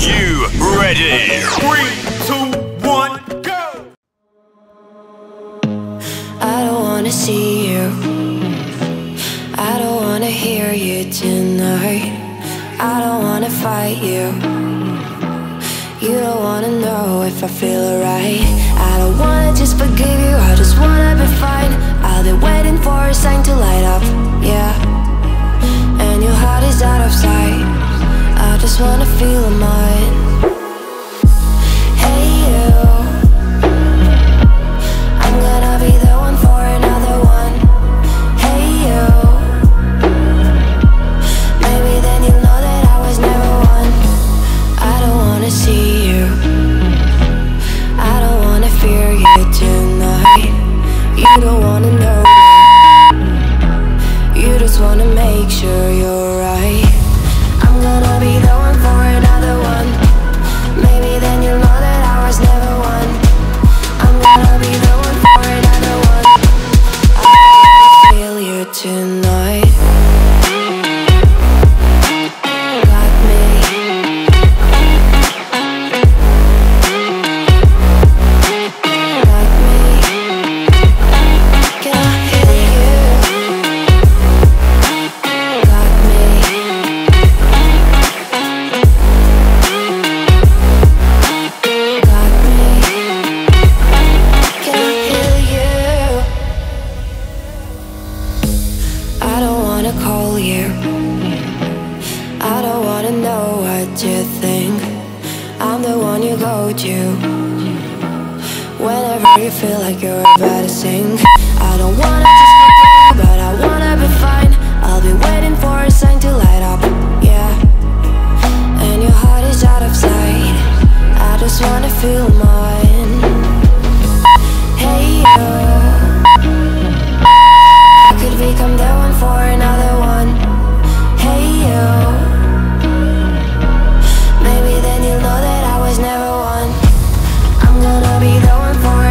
You ready? 3, 2, 1, go! I don't wanna see you. I don't wanna hear you tonight. I don't wanna fight you. You don't wanna know if I feel alright. I don't wanna just forgive you, I just wanna be fine. I'll be waiting for a sign to light up, yeah. And your heart is out of sight. I just wanna feel mine. Hey you, I'm gonna be the one for another one. Hey you, maybe then you'll know that I was never one. I don't wanna see you, I don't wanna fear you tonight. You don't wanna know, you just wanna make sure you're right. I'm gonna be the one for another one. Maybe then you'll know that I was never one. I'm gonna be the one for another one. I feel you tonight. Got me. Got me. Can I hear you? Feel like you're about to sink. I don't wanna just be you, but I wanna be fine. I'll be waiting for a sign to light up, yeah. And your heart is out of sight. I just wanna feel mine. Hey you, I could become the one for another one. Hey you, maybe then you'll know that I was never one. I'm gonna be the one for another one.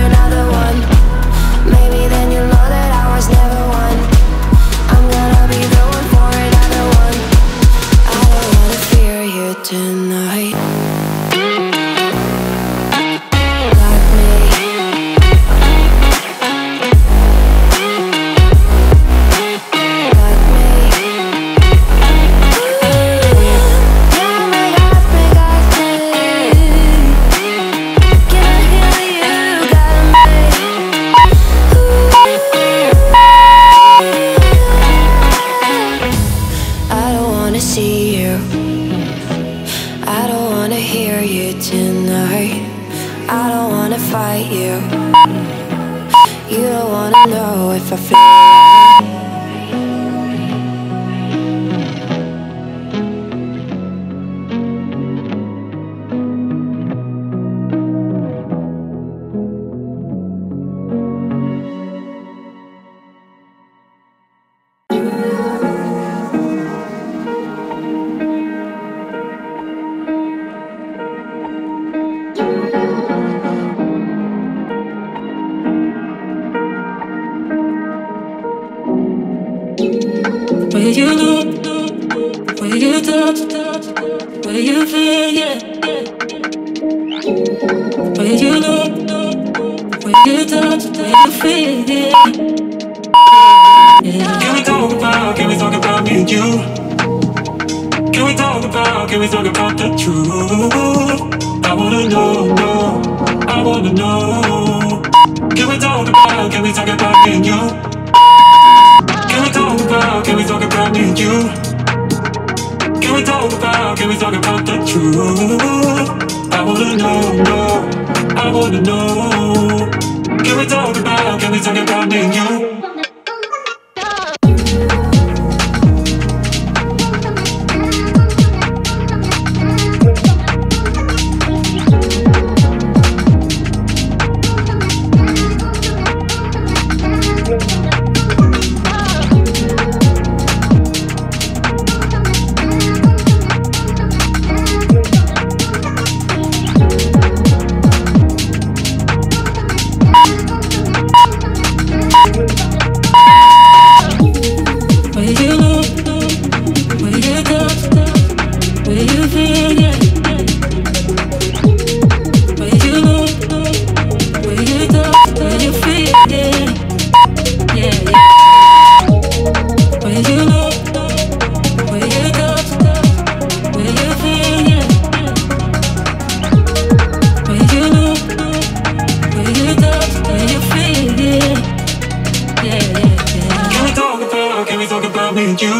about me and you?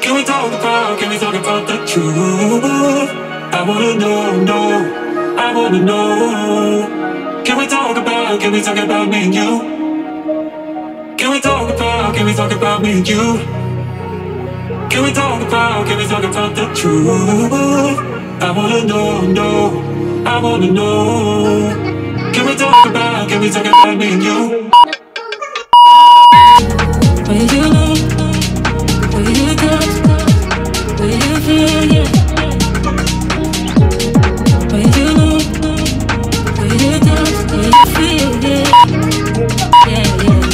Can we talk about, the truth? I wanna know, I wanna know. Can we talk about, me and you? Can we talk about, me and you? Can we talk about, the truth? I wanna know, I wanna know. Can we talk about, me and you? When you look, when you touch, when you feel, when you look, when you touch, when you feel, when you look,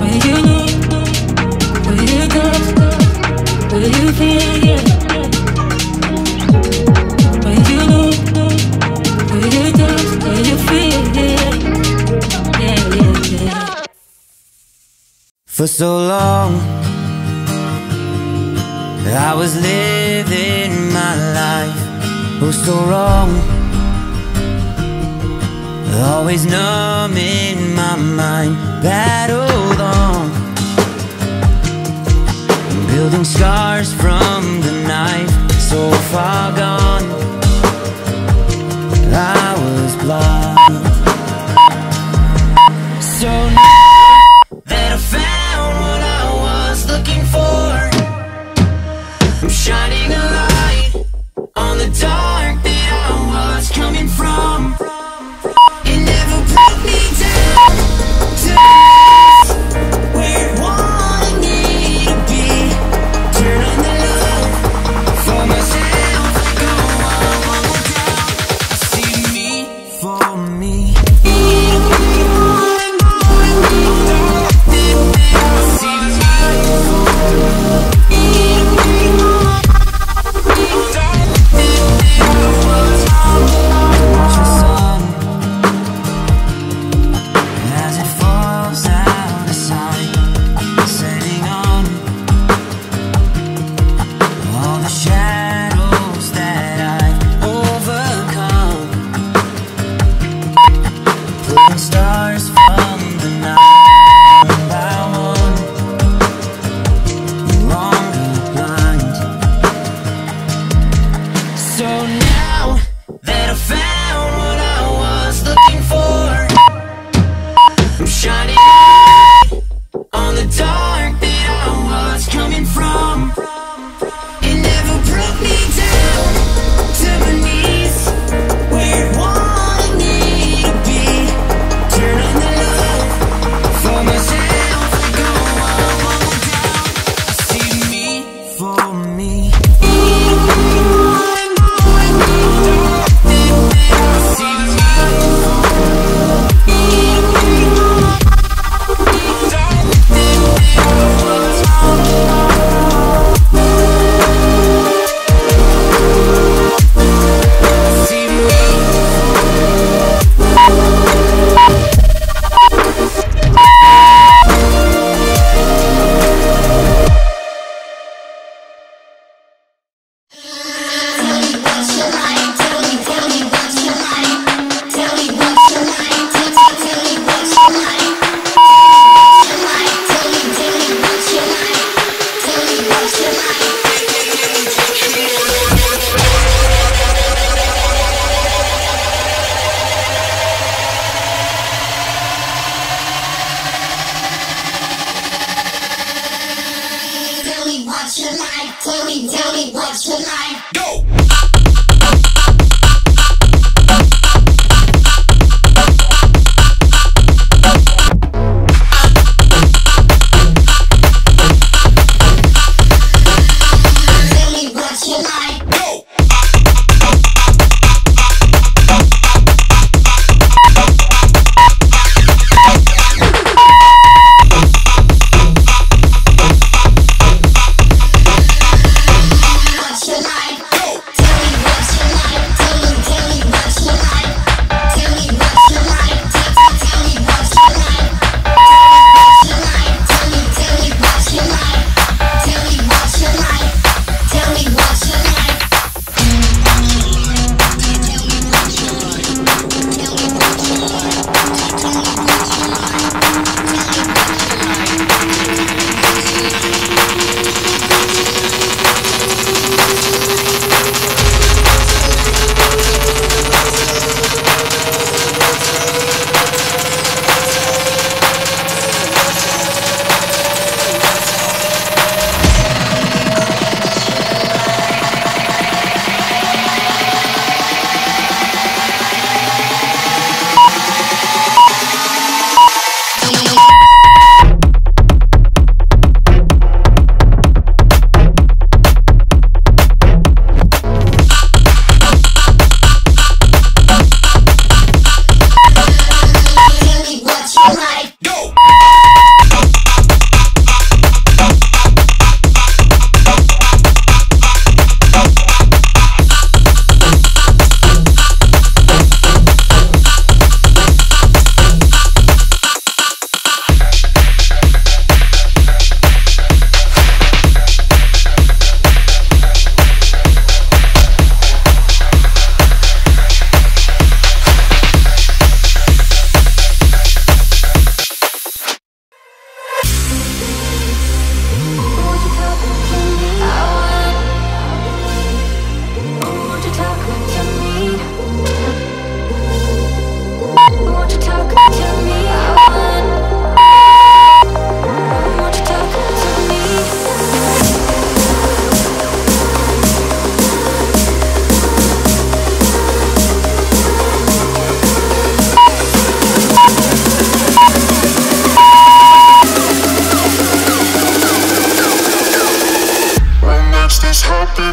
when you touch, when you feel, when you look, when you touch, when you feel, For so long, I was living my life, oh so wrong, always numbing my mind, battled on, building scars from the knife, so far gone, I was blind, so now that I found looking for, I'm shining a light on the dark that I was coming from. It never put me down to where I wanted me to be. Turn on the love for myself, like a wall down. See me for me.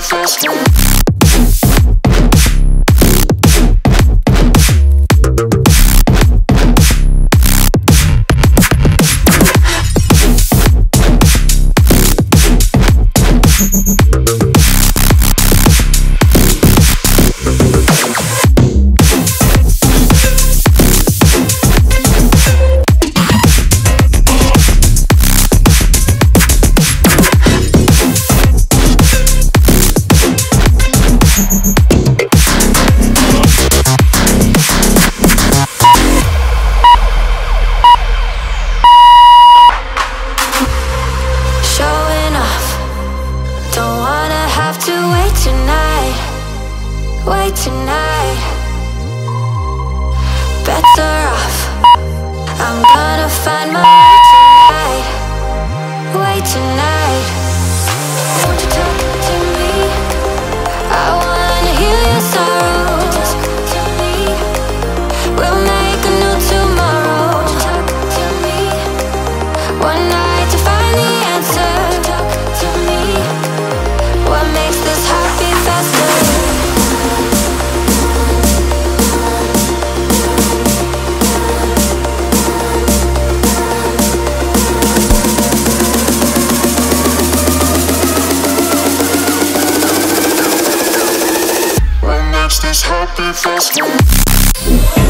manifest. This happy festival.